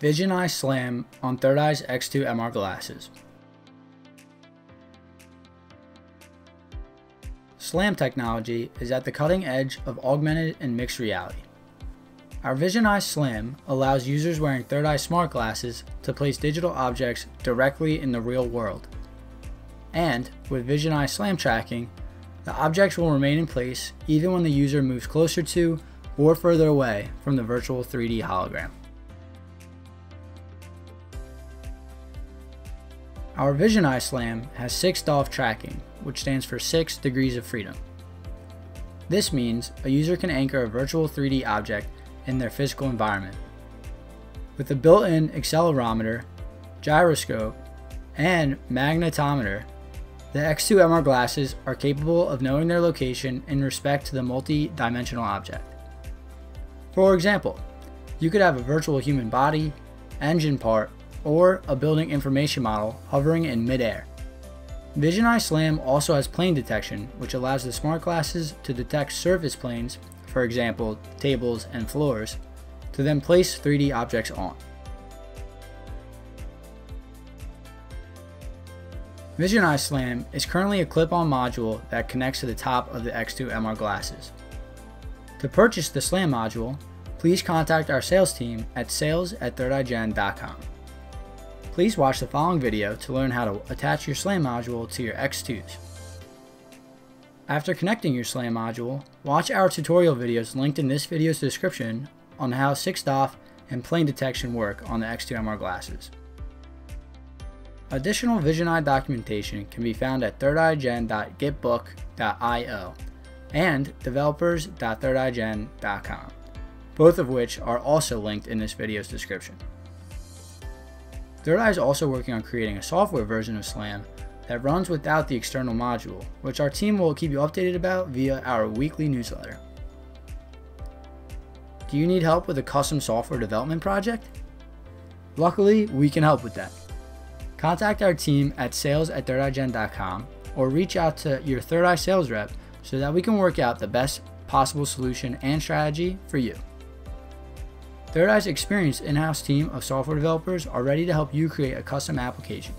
VisionEye SLAM on Third Eye's X2 MR glasses. SLAM technology is at the cutting edge of augmented and mixed reality. Our VisionEye SLAM allows users wearing Third Eye smart glasses to place digital objects directly in the real world. And with VisionEye SLAM tracking, the objects will remain in place even when the user moves closer to or further away from the virtual 3D hologram. Our VisionEye SLAM has 6-DOF tracking, which stands for 6 degrees of freedom. This means a user can anchor a virtual 3D object in their physical environment. With a built-in accelerometer, gyroscope, and magnetometer, the X2 MR glasses are capable of knowing their location in respect to the multi-dimensional object. For example, you could have a virtual human body, engine part, or a building information model hovering in midair. VisionEye SLAM also has plane detection, which allows the smart glasses to detect surface planes, for example, tables and floors, to then place 3D objects on. VisionEye SLAM is currently a clip-on module that connects to the top of the X2 MR glasses. To purchase the SLAM module, please contact our sales team at sales@thirdeyegen.com. Please watch the following video to learn how to attach your SLAM module to your X2s. After connecting your SLAM module, watch our tutorial videos linked in this video's description on how 6-DOF and plane detection work on the X2 MR glasses. Additional VisionEye documentation can be found at thirdeyegen.gitbook.io and developers.thirdeyegen.com, both of which are also linked in this video's description. Third Eye is also working on creating a software version of SLAM that runs without the external module, which our team will keep you updated about via our weekly newsletter. Do you need help with a custom software development project? Luckily, we can help with that. Contact our team at sales@thirdeyegen.com or reach out to your Third Eye sales rep so that we can work out the best possible solution and strategy for you. Third Eye's experienced in-house team of software developers are ready to help you create a custom application.